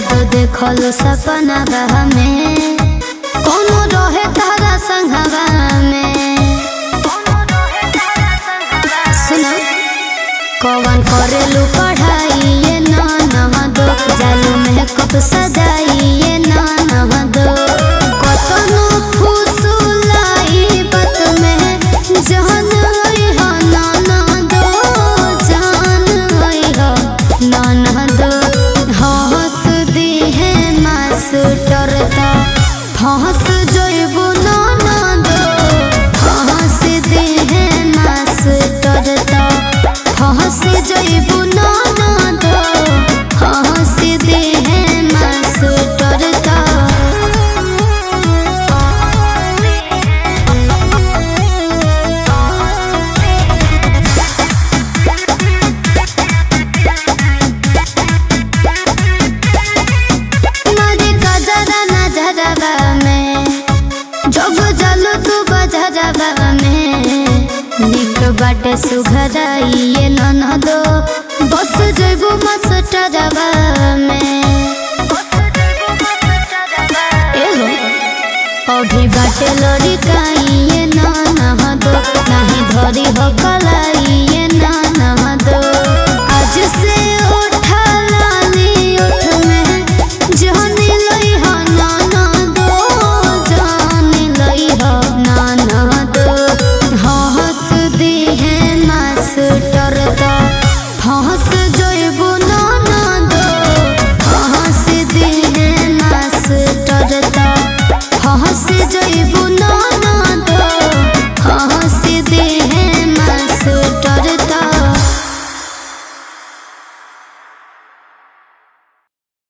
जादू देखलो सपना में कोनो रहे तारा संगवा में सुनो कौन करेलू पढ़ाई ये नाना दो जालू में कब सजाई ये नाना दो कतनो फुसुलाई बत में जहन आई हो नाना दो जान आई हो नाना दो हंस दी है मास्टर ता हंस जइबो नाना दो हंस दी है मास्टर ता हंस जइबो नाना दो हंस दी है मास्टर ता बाटे सुघराई ये ननदो बस जइबो मास्टरवा में एहो अभी बाटे लड़काई ये ननदो नाही धरी हो।